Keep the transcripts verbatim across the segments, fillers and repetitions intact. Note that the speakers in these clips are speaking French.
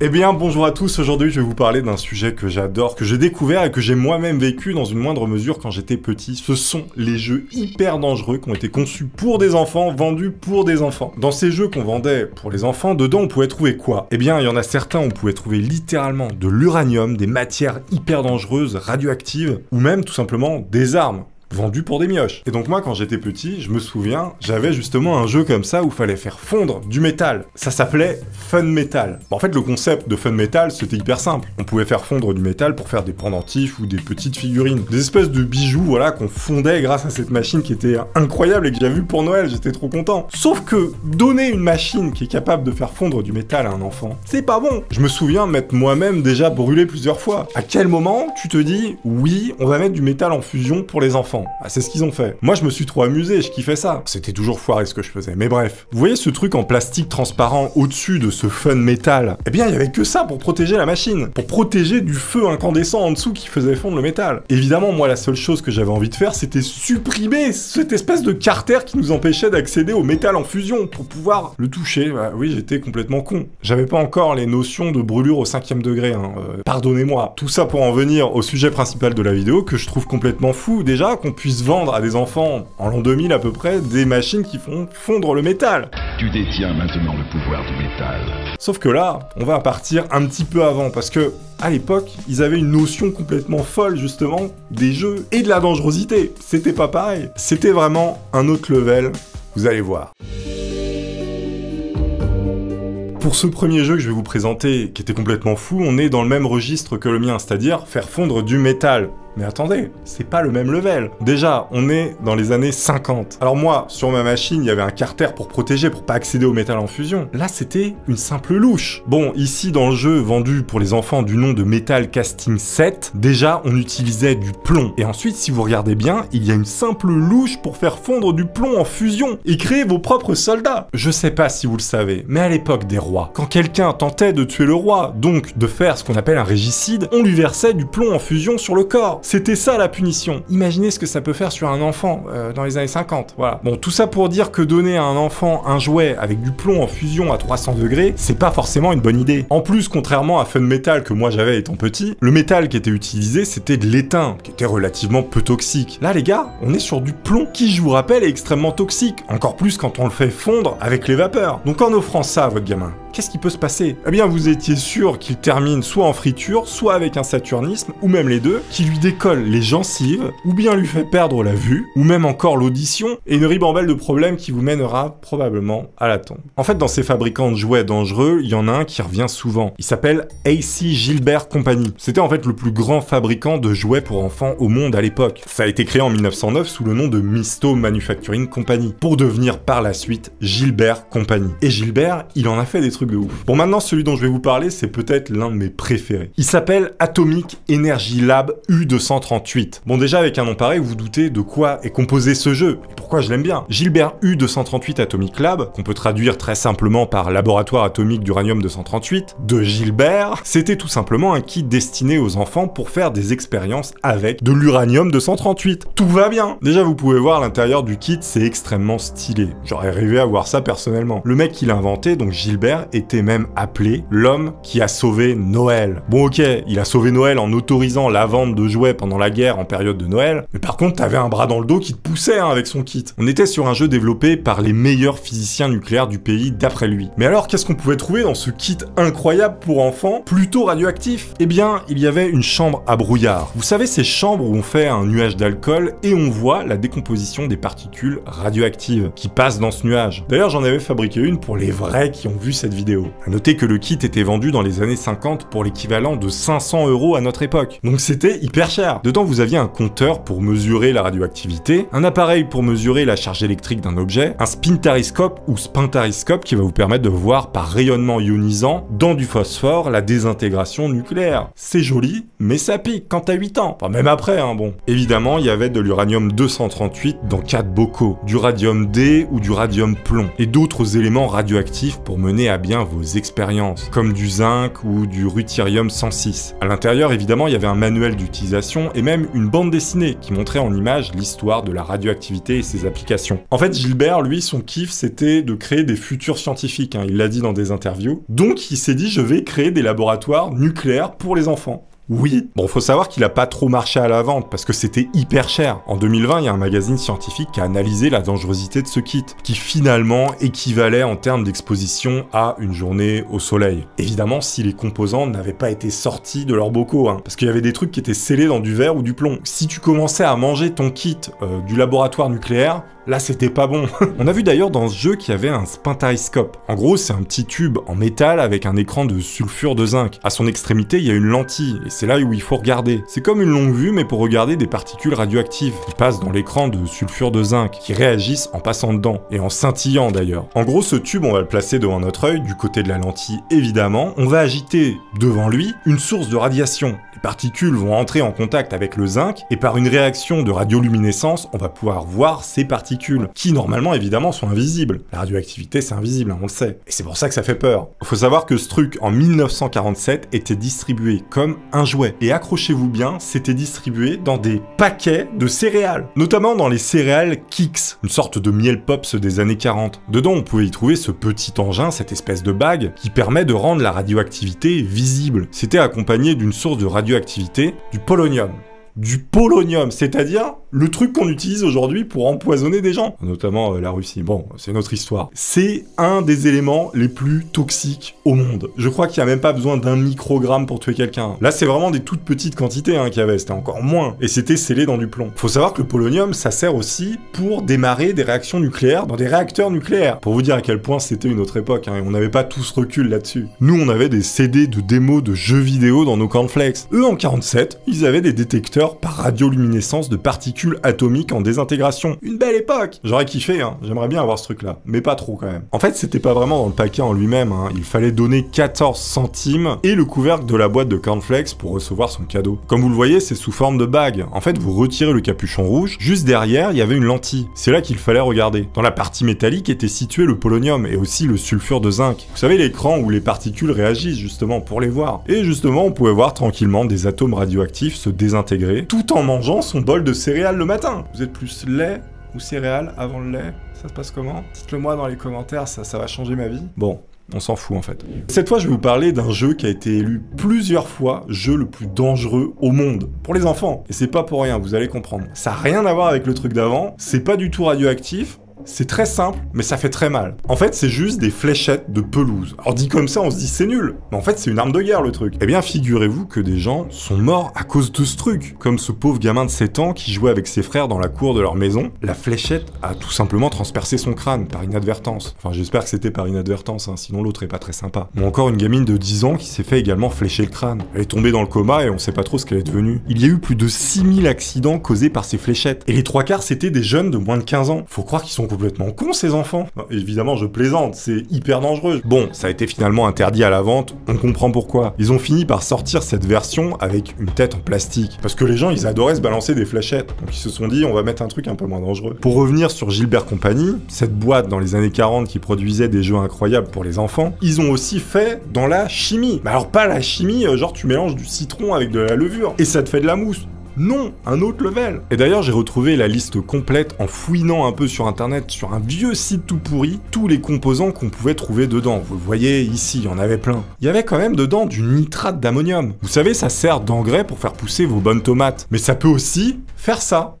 Eh bien bonjour à tous, aujourd'hui je vais vous parler d'un sujet que j'adore, que j'ai découvert et que j'ai moi-même vécu dans une moindre mesure quand j'étais petit. Ce sont les jeux hyper dangereux qui ont été conçus pour des enfants, vendus pour des enfants. Dans ces jeux qu'on vendait pour les enfants, dedans on pouvait trouver quoi? Eh bien il y en a certains, on pouvait trouver littéralement de l'uranium, des matières hyper dangereuses, radioactives, ou même tout simplement des armes. Vendu pour des mioches. Et donc moi, quand j'étais petit, je me souviens, j'avais justement un jeu comme ça où il fallait faire fondre du métal. Ça s'appelait Fun Metal. En fait, le concept de Fun Metal, c'était hyper simple. On pouvait faire fondre du métal pour faire des pendentifs ou des petites figurines. Des espèces de bijoux, voilà, qu'on fondait grâce à cette machine qui était incroyable et que j'avais vu pour Noël, j'étais trop content. Sauf que donner une machine qui est capable de faire fondre du métal à un enfant, c'est pas bon. Je me souviens m'être moi-même déjà brûlé plusieurs fois. À quel moment tu te dis, oui, on va mettre du métal en fusion pour les enfants? Ah, c'est ce qu'ils ont fait. Moi, je me suis trop amusé, je kiffais ça. C'était toujours foiré ce que je faisais, mais bref. Vous voyez ce truc en plastique transparent au-dessus de ce Fun Metal? Eh bien, il n'y avait que ça pour protéger la machine, pour protéger du feu incandescent en dessous qui faisait fondre le métal. Évidemment, moi, la seule chose que j'avais envie de faire, c'était supprimer cette espèce de carter qui nous empêchait d'accéder au métal en fusion pour pouvoir le toucher. Bah, oui, j'étais complètement con. J'avais pas encore les notions de brûlure au cinquième degré, hein. Euh, pardonnez-moi. Tout ça pour en venir au sujet principal de la vidéo que je trouve complètement fou déjà, qu'on puisse vendre à des enfants, en l'an deux mille à peu près, des machines qui font fondre le métal. Tu détiens maintenant le pouvoir du métal. Sauf que là, on va partir un petit peu avant, parce que, à l'époque, ils avaient une notion complètement folle, justement, des jeux et de la dangerosité. C'était pas pareil. C'était vraiment un autre level, vous allez voir. Pour ce premier jeu que je vais vous présenter, qui était complètement fou, on est dans le même registre que le mien, c'est-à-dire faire fondre du métal. Mais attendez, c'est pas le même level. Déjà, on est dans les années cinquante. Alors moi, sur ma machine, il y avait un carter pour protéger, pour pas accéder au métal en fusion. Là, c'était une simple louche. Bon, ici, dans le jeu vendu pour les enfants du nom de Metal Casting sept, déjà, on utilisait du plomb. Et ensuite, si vous regardez bien, il y a une simple louche pour faire fondre du plomb en fusion et créer vos propres soldats. Je sais pas si vous le savez, mais à l'époque des rois, quand quelqu'un tentait de tuer le roi, donc de faire ce qu'on appelle un régicide, on lui versait du plomb en fusion sur le corps. C'était ça la punition. Imaginez ce que ça peut faire sur un enfant euh, dans les années cinquante, voilà. Bon, tout ça pour dire que donner à un enfant un jouet avec du plomb en fusion à trois cents degrés, c'est pas forcément une bonne idée. En plus, contrairement à Fun Metal que moi j'avais étant petit, le métal qui était utilisé, c'était de l'étain, qui était relativement peu toxique. Là, les gars, on est sur du plomb qui, je vous rappelle, est extrêmement toxique. Encore plus quand on le fait fondre avec les vapeurs. Donc en offrant ça à votre gamin, qu'est-ce qui peut se passer? Eh bien, vous étiez sûr qu'il termine soit en friture, soit avec un saturnisme, ou même les deux, qui lui décolle les gencives, ou bien lui fait perdre la vue, ou même encore l'audition, et une ribambelle de problèmes qui vous mènera probablement à la tombe. En fait, dans ces fabricants de jouets dangereux, il y en a un qui revient souvent. Il s'appelle A C Gilbert Company. C'était en fait le plus grand fabricant de jouets pour enfants au monde à l'époque. Ça a été créé en mille neuf cent neuf sous le nom de Mysto Manufacturing Company, pour devenir par la suite Gilbert Company. Et Gilbert, il en a fait des trucs de ouf. Bon, maintenant, celui dont je vais vous parler, c'est peut-être l'un de mes préférés. Il s'appelle Atomic Energy Lab U deux cent trente-huit. Bon, déjà, avec un nom pareil, vous vous doutez de quoi est composé ce jeu et pourquoi je l'aime bien. Gilbert U deux cent trente-huit Atomic Lab, qu'on peut traduire très simplement par laboratoire atomique d'uranium deux cent trente-huit, de Gilbert, c'était tout simplement un kit destiné aux enfants pour faire des expériences avec de l'uranium deux cent trente-huit. Tout va bien. Déjà, vous pouvez voir l'intérieur du kit, c'est extrêmement stylé. J'aurais rêvé à voir ça personnellement. Le mec qui l'a inventé, donc Gilbert, était même appelé l'homme qui a sauvé Noël. Bon, ok, il a sauvé Noël en autorisant la vente de jouets pendant la guerre en période de Noël, mais par contre, t'avais un bras dans le dos qui te poussait hein, avec son kit. On était sur un jeu développé par les meilleurs physiciens nucléaires du pays d'après lui. Mais alors, qu'est-ce qu'on pouvait trouver dans ce kit incroyable pour enfants, plutôt radioactif? Eh bien, il y avait une chambre à brouillard. Vous savez, ces chambres où on fait un nuage d'alcool et on voit la décomposition des particules radioactives qui passent dans ce nuage. D'ailleurs, j'en avais fabriqué une pour les vrais qui ont vu cette vidéo. A noter que le kit était vendu dans les années cinquante pour l'équivalent de cinq cents euros à notre époque. Donc c'était hyper cher. Dedans, vous aviez un compteur pour mesurer la radioactivité, un appareil pour mesurer la charge électrique d'un objet, un spintariscope ou spintariscope qui va vous permettre de voir par rayonnement ionisant dans du phosphore la désintégration nucléaire. C'est joli, mais ça pique quand t'as huit ans. Enfin, même après, hein, bon. Évidemment, il y avait de l'uranium deux cent trente-huit dans quatre bocaux, du radium D ou du radium plomb, et d'autres éléments radioactifs pour mener à bien bien vos expériences, comme du zinc ou du rutérium cent six. À l'intérieur, évidemment, il y avait un manuel d'utilisation et même une bande dessinée qui montrait en images l'histoire de la radioactivité et ses applications. En fait, Gilbert, lui, son kiff, c'était de créer des futurs scientifiques, hein, il l'a dit dans des interviews. Donc, il s'est dit, je vais créer des laboratoires nucléaires pour les enfants. Oui. Bon, faut savoir qu'il a pas trop marché à la vente parce que c'était hyper cher. En deux mille vingt, il y a un magazine scientifique qui a analysé la dangerosité de ce kit, qui finalement équivalait en termes d'exposition à une journée au soleil. Évidemment, si les composants n'avaient pas été sortis de leurs bocaux, hein, parce qu'il y avait des trucs qui étaient scellés dans du verre ou du plomb. Si tu commençais à manger ton kit euh, du laboratoire nucléaire, là, c'était pas bon. On a vu d'ailleurs dans ce jeu qu'il y avait un spintariscope. En gros, c'est un petit tube en métal avec un écran de sulfure de zinc. À son extrémité, il y a une lentille, et c'est là où il faut regarder. C'est comme une longue vue, mais pour regarder des particules radioactives qui passent dans l'écran de sulfure de zinc, qui réagissent en passant dedans, et en scintillant d'ailleurs. En gros, ce tube, on va le placer devant notre œil, du côté de la lentille, évidemment. On va agiter devant lui une source de radiation. Les particules vont entrer en contact avec le zinc, et par une réaction de radioluminescence, on va pouvoir voir ces particules, qui normalement évidemment sont invisibles. La radioactivité c'est invisible, hein, on le sait. Et c'est pour ça que ça fait peur. Faut savoir que ce truc en mille neuf cent quarante-sept était distribué comme un jouet. Et accrochez-vous bien, c'était distribué dans des paquets de céréales. Notamment dans les céréales Kix, une sorte de miel pops des années quarante. Dedans on pouvait y trouver ce petit engin, cette espèce de bague, qui permet de rendre la radioactivité visible. C'était accompagné d'une source de radioactivité, du polonium. Du polonium, c'est-à-dire le truc qu'on utilise aujourd'hui pour empoisonner des gens, notamment euh, la Russie. Bon, c'est notre histoire. C'est un des éléments les plus toxiques au monde. Je crois qu'il n'y a même pas besoin d'un microgramme pour tuer quelqu'un. Là, c'est vraiment des toutes petites quantités hein, qu'il y avait, c'était encore moins. Et c'était scellé dans du plomb. Faut savoir que le polonium, ça sert aussi pour démarrer des réactions nucléaires dans des réacteurs nucléaires. Pour vous dire à quel point c'était une autre époque, hein, et on n'avait pas tout ce recul là-dessus. Nous, on avait des C D de démos de jeux vidéo dans nos cornflakes. Eux, en quarante-sept, ils avaient des détecteurs par radioluminescence de particules atomique en désintégration. Une belle époque! J'aurais kiffé, hein. J'aimerais bien avoir ce truc-là. Mais pas trop, quand même. En fait, c'était pas vraiment dans le paquet en lui-même, hein. Il fallait donner quatorze centimes et le couvercle de la boîte de cornflakes pour recevoir son cadeau. Comme vous le voyez, c'est sous forme de bague. En fait, vous retirez le capuchon rouge. Juste derrière, il y avait une lentille. C'est là qu'il fallait regarder. Dans la partie métallique était situé le polonium et aussi le sulfure de zinc. Vous savez, l'écran où les particules réagissent, justement, pour les voir. Et justement, on pouvait voir tranquillement des atomes radioactifs se désintégrer tout en mangeant son bol de céréales le matin. Vous êtes plus lait ou céréales avant le lait? Ça se passe comment? Dites-le moi dans les commentaires, ça, ça va changer ma vie. Bon, on s'en fout en fait. Cette fois, je vais vous parler d'un jeu qui a été élu plusieurs fois jeu le plus dangereux au monde, pour les enfants. Et c'est pas pour rien, vous allez comprendre. Ça n'a rien à voir avec le truc d'avant, c'est pas du tout radioactif, c'est très simple, mais ça fait très mal. En fait, c'est juste des fléchettes de pelouse. Alors dit comme ça, on se dit c'est nul. Mais en fait, c'est une arme de guerre le truc. Eh bien, figurez-vous que des gens sont morts à cause de ce truc. Comme ce pauvre gamin de sept ans qui jouait avec ses frères dans la cour de leur maison. La fléchette a tout simplement transpercé son crâne par inadvertance. Enfin, j'espère que c'était par inadvertance, hein, sinon l'autre est pas très sympa. Ou encore une gamine de dix ans qui s'est fait également flécher le crâne. Elle est tombée dans le coma et on sait pas trop ce qu'elle est devenue. Il y a eu plus de six mille accidents causés par ces fléchettes. Et les trois quarts, c'était des jeunes de moins de quinze ans. Faut croire qu'ils sont complètement cons ces enfants. Bah, évidemment je plaisante, c'est hyper dangereux. Bon, ça a été finalement interdit à la vente, on comprend pourquoi. Ils ont fini par sortir cette version avec une tête en plastique. Parce que les gens ils adoraient se balancer des fléchettes. Donc ils se sont dit on va mettre un truc un peu moins dangereux. Pour revenir sur Gilbert Company, cette boîte dans les années quarante qui produisait des jeux incroyables pour les enfants, ils ont aussi fait dans la chimie. Mais alors pas la chimie, genre tu mélanges du citron avec de la levure et ça te fait de la mousse. Non, un autre level. Et d'ailleurs, j'ai retrouvé la liste complète en fouinant un peu sur internet, sur un vieux site tout pourri, tous les composants qu'on pouvait trouver dedans. Vous le voyez ici, il y en avait plein. Il y avait quand même dedans du nitrate d'ammonium. Vous savez, ça sert d'engrais pour faire pousser vos bonnes tomates. Mais ça peut aussi faire ça.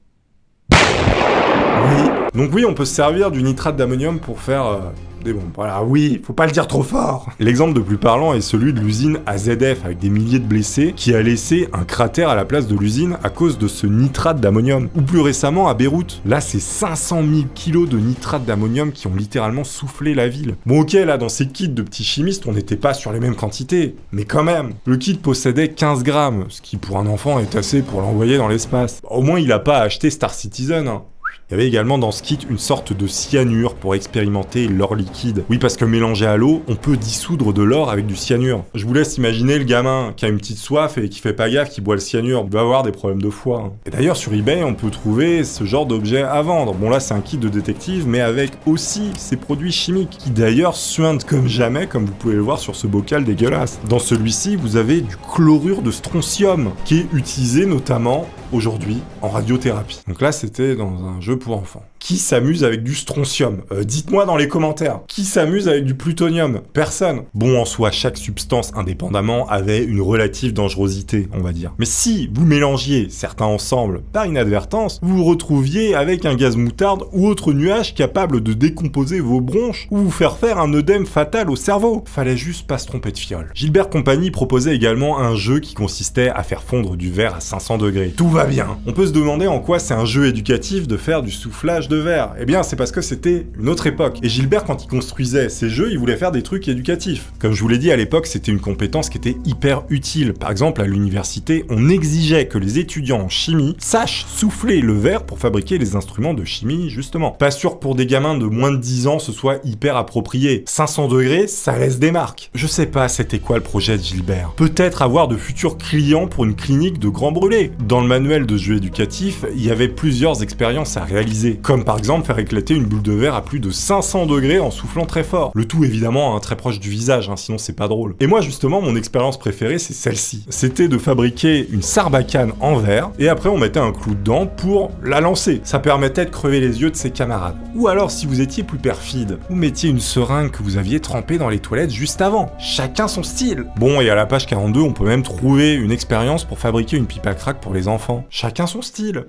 Oui. Donc oui, on peut se servir du nitrate d'ammonium pour faire... Euh... des bombes. Voilà, oui, faut pas le dire trop fort. L'exemple le plus parlant est celui de l'usine A Z F avec des milliers de blessés qui a laissé un cratère à la place de l'usine à cause de ce nitrate d'ammonium. Ou plus récemment à Beyrouth. Là, c'est cinq cent mille kilos de nitrate d'ammonium qui ont littéralement soufflé la ville. Bon, ok, là, dans ces kits de petits chimistes, on n'était pas sur les mêmes quantités. Mais quand même, le kit possédait quinze grammes, ce qui pour un enfant est assez pour l'envoyer dans l'espace. Au moins, il a pas acheté Star Citizen, hein. Il y avait également dans ce kit une sorte de cyanure pour expérimenter l'or liquide. Oui, parce que mélangé à l'eau, on peut dissoudre de l'or avec du cyanure. Je vous laisse imaginer le gamin qui a une petite soif et qui fait pas gaffe, qui boit le cyanure, il va avoir des problèmes de foie, hein. Et d'ailleurs sur eBay, on peut trouver ce genre d'objet à vendre. Bon là, c'est un kit de détective, mais avec aussi ces produits chimiques, qui d'ailleurs suintent comme jamais, comme vous pouvez le voir sur ce bocal dégueulasse. Dans celui-ci, vous avez du chlorure de strontium, qui est utilisé notamment aujourd'hui en radiothérapie. Donc là, c'était dans un jeu pour enfants. Qui s'amuse avec du strontium? euh, Dites-moi dans les commentaires. Qui s'amuse avec du plutonium? Personne. Bon, en soi, chaque substance indépendamment avait une relative dangerosité, on va dire. Mais si vous mélangiez certains ensemble par inadvertance, vous vous retrouviez avec un gaz moutarde ou autre nuage capable de décomposer vos bronches ou vous faire faire un œdème fatal au cerveau. Fallait juste pas se tromper de fiole. Gilbert Company proposait également un jeu qui consistait à faire fondre du verre à cinq cents degrés. Tout va bien. On peut se demander en quoi c'est un jeu éducatif de faire du soufflage de verre. Eh bien, c'est parce que c'était une autre époque. Et Gilbert, quand il construisait ses jeux, il voulait faire des trucs éducatifs. Comme je vous l'ai dit, à l'époque, c'était une compétence qui était hyper utile. Par exemple, à l'université, on exigeait que les étudiants en chimie sachent souffler le verre pour fabriquer les instruments de chimie, justement. Pas sûr que pour des gamins de moins de dix ans, ce soit hyper approprié. cinq cents degrés, ça laisse des marques. Je sais pas, c'était quoi le projet de Gilbert? Peut-être avoir de futurs clients pour une clinique de grands brûlés. Dans le manuel de jeu éducatif, il y avait plusieurs expériences à réaliser, comme par exemple faire éclater une boule de verre à plus de cinq cents degrés en soufflant très fort. Le tout évidemment hein, très proche du visage, hein, sinon c'est pas drôle. Et moi justement, mon expérience préférée, c'est celle-ci. C'était de fabriquer une sarbacane en verre, et après on mettait un clou dedans pour la lancer. Ça permettait de crever les yeux de ses camarades. Ou alors si vous étiez plus perfide, vous mettiez une seringue que vous aviez trempée dans les toilettes juste avant. Chacun son style. Bon, et à la page quarante-deux, on peut même trouver une expérience pour fabriquer une pipe à crack pour les enfants. Chacun son style.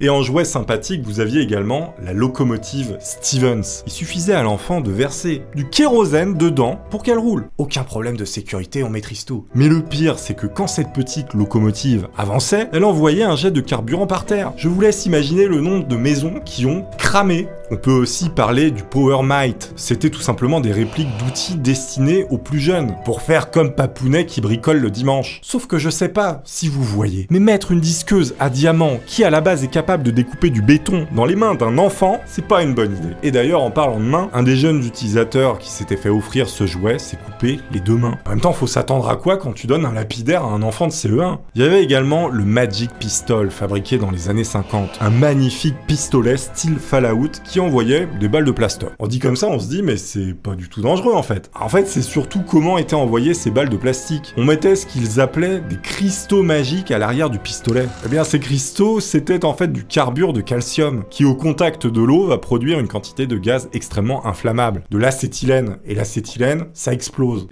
Et en jouet sympathique, vous aviez également la locomotive Stevens. Il suffisait à l'enfant de verser du kérosène dedans pour qu'elle roule. Aucun problème de sécurité, on maîtrise tout. Mais le pire, c'est que quand cette petite locomotive avançait, elle envoyait un jet de carburant par terre. Je vous laisse imaginer le nombre de maisons qui ont cramé. On peut aussi parler du Power Might. C'était tout simplement des répliques d'outils destinés aux plus jeunes, pour faire comme Papounet qui bricole le dimanche. Sauf que je sais pas si vous voyez, mais mettre une disqueuse à diamant qui à la base est capable de découper du béton dans les mains d'un enfant, c'est pas une bonne idée. Et d'ailleurs, en parlant de mains, un des jeunes utilisateurs qui s'était fait offrir ce jouet s'est coupé les deux mains. En même temps, faut s'attendre à quoi quand tu donnes un lapidaire à un enfant de C E un? Il y avait également le Magic Pistol, fabriqué dans les années cinquante. Un magnifique pistolet style Fallout qui envoyait des balles de plastoc. On dit comme ça, on se dit mais c'est pas du tout dangereux en fait. En fait, c'est surtout comment étaient envoyées ces balles de plastique. On mettait ce qu'ils appelaient des cristaux magiques à l'arrière du pistolet. Eh bien, ces cristaux, c'était en fait du carbure de calcium qui au contact de l'eau va produire une quantité de gaz extrêmement inflammable, de l'acétylène, et l'acétylène, ça explose.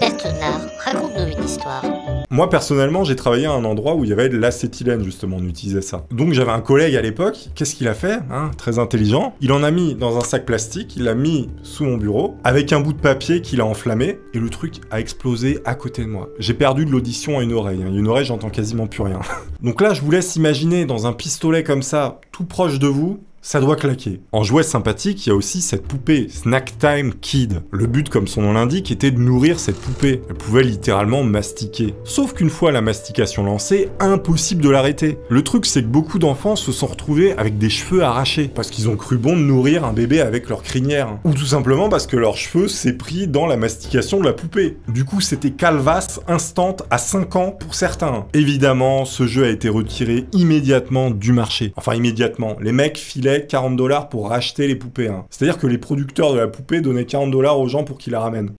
Bernard, raconte-nous une histoire. Moi personnellement, j'ai travaillé à un endroit où il y avait de l'acétylène, justement, on utilisait ça. Donc j'avais un collègue à l'époque, qu'est-ce qu'il a fait hein, très intelligent, il en a mis dans un sac plastique, il l'a mis sous mon bureau, avec un bout de papier qu'il a enflammé, et le truc a explosé à côté de moi. J'ai perdu de l'audition à une oreille, hein. Une oreille, j'entends quasiment plus rien. Donc là, je vous laisse imaginer, dans un pistolet comme ça, tout proche de vous, ça doit claquer. En jouet sympathique, il y a aussi cette poupée, Snack Time Kid. Le but, comme son nom l'indique, était de nourrir cette poupée. Elle pouvait littéralement mastiquer. Sauf qu'une fois la mastication lancée, impossible de l'arrêter. Le truc, c'est que beaucoup d'enfants se sont retrouvés avec des cheveux arrachés, parce qu'ils ont cru bon de nourrir un bébé avec leur crinière. Ou tout simplement parce que leur cheveu s'est pris dans la mastication de la poupée. Du coup, c'était calvasse instant à cinq ans pour certains. Évidemment, ce jeu a été retiré immédiatement du marché. Enfin, immédiatement. Les mecs filaient quarante dollars pour acheter les poupées. Hein. C'est-à-dire que les producteurs de la poupée donnaient quarante dollars aux gens pour qu'ils la ramènent.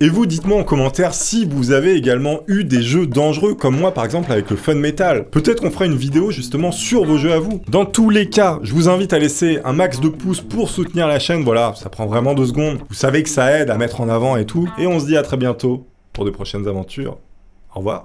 Et vous, dites-moi en commentaire si vous avez également eu des jeux dangereux, comme moi par exemple avec le Fun Metal. Peut-être qu'on fera une vidéo justement sur vos jeux à vous. Dans tous les cas, je vous invite à laisser un max de pouces pour soutenir la chaîne. Voilà, ça prend vraiment deux secondes. Vous savez que ça aide à mettre en avant et tout. Et on se dit à très bientôt pour de prochaines aventures. Au revoir.